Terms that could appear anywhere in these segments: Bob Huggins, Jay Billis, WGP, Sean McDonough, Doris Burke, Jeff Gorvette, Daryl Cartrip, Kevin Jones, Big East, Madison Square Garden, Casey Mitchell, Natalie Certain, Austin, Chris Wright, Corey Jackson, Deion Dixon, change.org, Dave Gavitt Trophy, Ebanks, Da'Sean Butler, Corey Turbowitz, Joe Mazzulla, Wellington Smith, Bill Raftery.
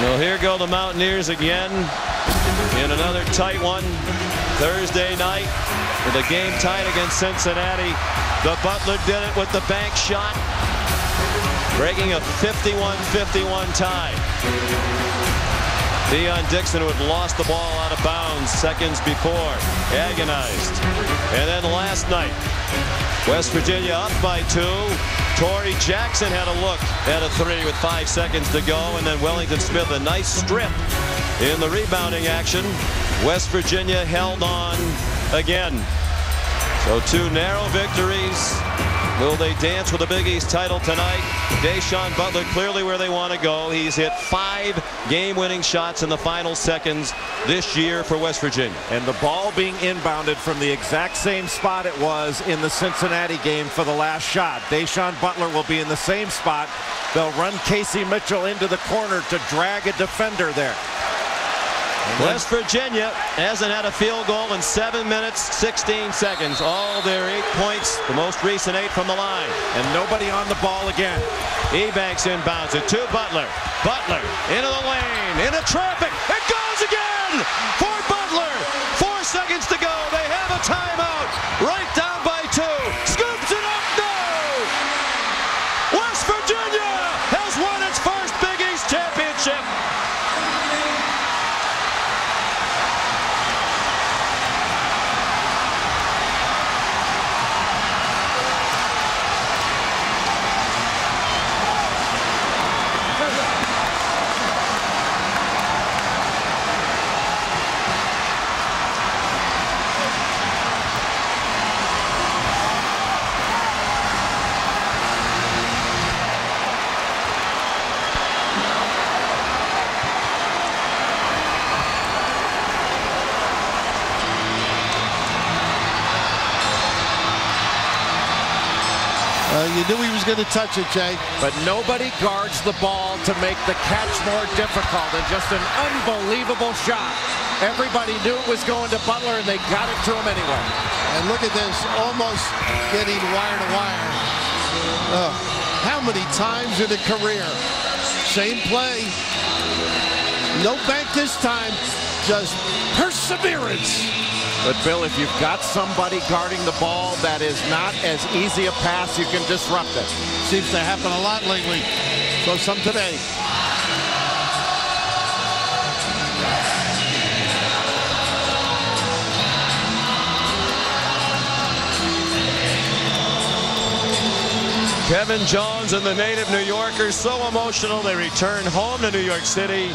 Well, here go the Mountaineers again in another tight one Thursday night with a game tied against Cincinnati. The Butler did it with the bank shot, breaking a 51-51 tie. Deion Dixon, who had lost the ball out of bounds seconds before, agonized. And then last night, West Virginia up by 2. Corey Jackson had a look at a three with 5 seconds to go, and then Wellington Smith, a nice strip in the rebounding action. West Virginia held on again. So two narrow victories. Will they dance with the Big East title tonight? Da'Sean Butler clearly where they want to go. He's hit 5 game-winning shots in the final seconds this year for West Virginia. And the ball being inbounded from the exact same spot it was in the Cincinnati game for the last shot. Da'Sean Butler will be in the same spot. They'll run Casey Mitchell into the corner to drag a defender there. West Virginia hasn't had a field goal in 7 minutes, 16 seconds. All their 8 points, the most recent 8 from the line. And nobody on the ball again. Ebanks inbounds it to Butler. Butler into the lane, into traffic. It goes again for Butler. 4 seconds to go. They have a timeout. Right down by 2. Scoops it up. No! West Virginia has won its first Big East championship. You knew he was going to touch it, Jay. But nobody guards the ball to make the catch more difficult, and just an unbelievable shot. Everybody knew it was going to Butler, and they got it to him anyway. And look at this, almost getting wire to wire. How many times in a career? Same play. No bank this time. Just perseverance. But, Bill, if you've got somebody guarding the ball, that is not as easy a pass. You can disrupt it. Seems to happen a lot lately. So some today. Kevin Jones and the native New Yorkers so emotional they return home to New York City,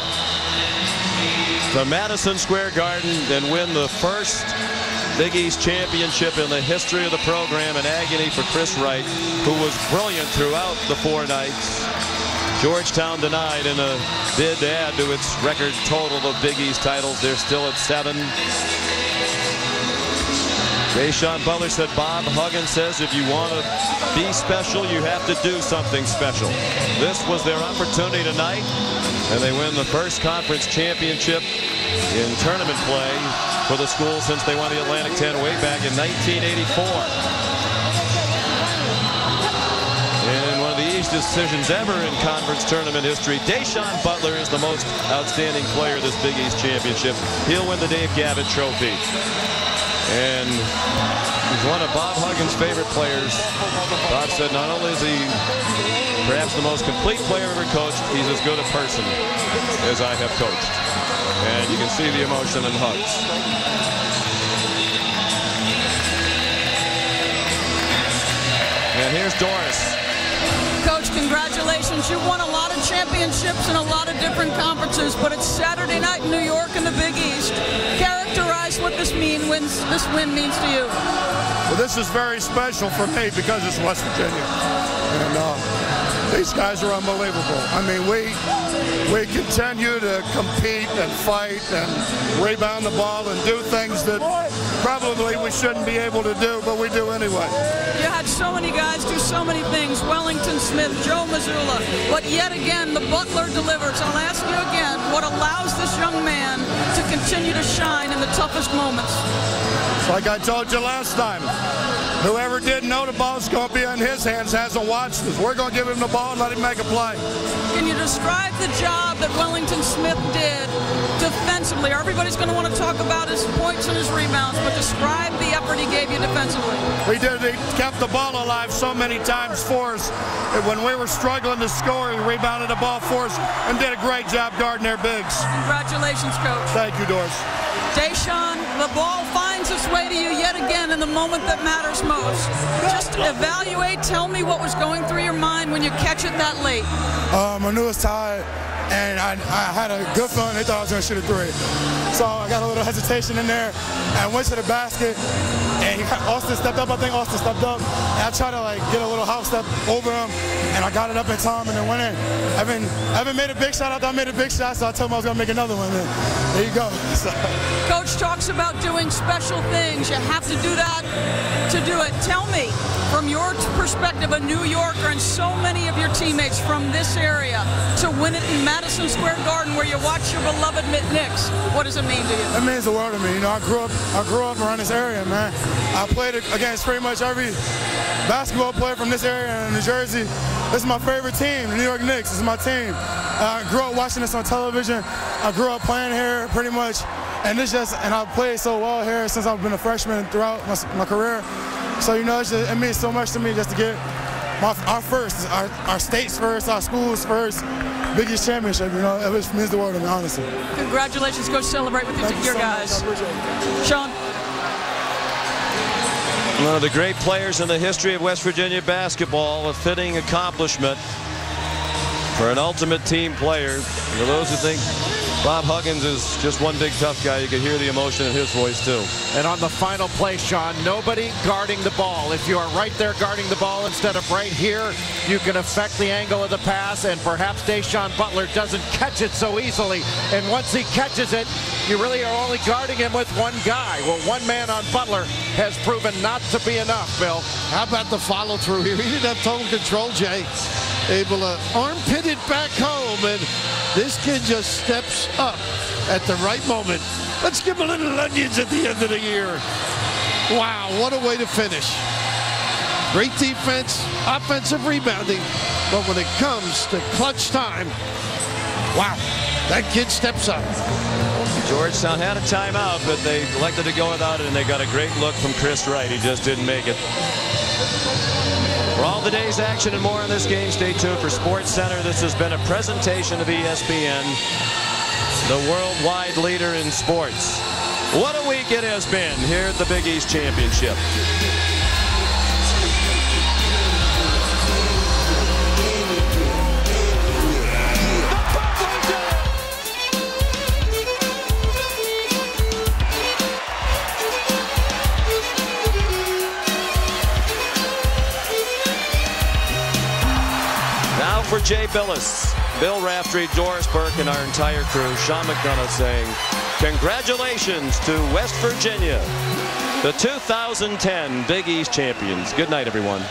the Madison Square Garden, and win the first Big East championship in the history of the program. An agony for Chris Wright, who was brilliant throughout the 4 nights. Georgetown denied in a bid to add to its record total of Big East titles. They're still at 7. Da'Sean Butler said Bob Huggins says if you want to be special, you have to do something special. This was their opportunity tonight, and they win the first conference championship in tournament play for the school since they won the Atlantic 10 way back in 1984. And one of the easiest decisions ever in conference tournament history. Da'Sean Butler is the most outstanding player of this Big East championship. He'll win the Dave Gavitt Trophy. And he's one of Bob Huggins' favorite players. Bob said not only is he perhaps the most complete player ever coached, he's as good a person as I have coached. And you can see the emotion in Hugs. And here's Doris. Coach, congratulations. You won a lot of championships in a lot of different conferences, but it's Saturday night in New York in the Big East. Characterize what this win means to you. Well, this is very special for me because it's West Virginia. And these guys are unbelievable. I mean, we continue to compete and fight and rebound the ball and do things that probably we shouldn't be able to do, but we do anyway. You had so many guys do so many things. Wellington Smith, Joe Mazzulla. But yet again, the Butler delivers. I'll ask you again, what allows this young man to continue to shine in the toughest moments? Like I told you last time, Whoever didn't know the ball's going to be in his hands hasn't watched this. We're going to give him the ball and let him make a play. Can you describe the job that Wellington Smith did defensively? Everybody's going to want to talk about his points and his rebounds, but describe the effort he gave you defensively. He did. He kept the ball alive so many times for us. When we were struggling to score, he rebounded the ball for us and did a great job guarding their bigs. Congratulations, Coach. Thank you, Doris. Da'Sean, the ball finds its way to you yet again in the moment that matters most. Just evaluate, tell me what was going through your mind when you catch it that late. I knew it was tired, and I had a good feeling they thought I was going to shoot a three. So I got a little hesitation in there, and I went to the basket, and Austin stepped up. I think Austin stepped up, and I tried to like get a little house step over him, and I got it up in time, and then went in. Evan made a big shot. I thought I made a big shot, so I told him I was going to make another one. And there you go. So. Coach talks about doing special things. You have to do that to do it. Tell me, from your perspective, a New Yorker and so many of your teammates from this area, to win it in Madison Square Garden where you watch your beloved Knicks, what does it mean to you? It means the world to me. You know, I grew up around this area, man. I played against pretty much every basketball player from this area in New Jersey. This is my favorite team, the New York Knicks. This is my team. I grew up watching this on television. I grew up playing here pretty much. And it's just, and I've played so well here since I've been a freshman throughout my career. So, you know, it's just, it means so much to me just to get our first, our state's first, our school's first Big East championship. You know, it just means the world to me, honestly. Congratulations. Go celebrate with your guys. Sean. One of the great players in the history of West Virginia basketball, a fitting accomplishment for an ultimate team player. For those who think Bob Huggins is just one big tough guy, you can hear the emotion in his voice too. And on the final play, Sean, nobody guarding the ball. If you are right there guarding the ball instead of right here, you can affect the angle of the pass, and perhaps Da'Sean Butler doesn't catch it so easily. And once he catches it, you really are only guarding him with one guy. Well, one man on Butler has proven not to be enough, Bill. How about the follow through here? He didn't have total control, Jay. Able to armpit it back home, and this kid just steps up at the right moment. Let's give him a little onions at the end of the year. Wow, what a way to finish. Great defense, offensive rebounding, but when it comes to clutch time, wow, that kid steps up. Georgetown had a timeout, but they elected to go without it, and they got a great look from Chris Wright. He just didn't make it. For all the day's action and more in this game, stay tuned for Sports Center. This has been a presentation of ESPN, the worldwide leader in sports. What a week it has been here at the Big East Championship. For Jay Billis, Bill Raftery, Doris Burke, and our entire crew, Sean McDonough saying, congratulations to West Virginia, the 2010 Big East champions. Good night, everyone.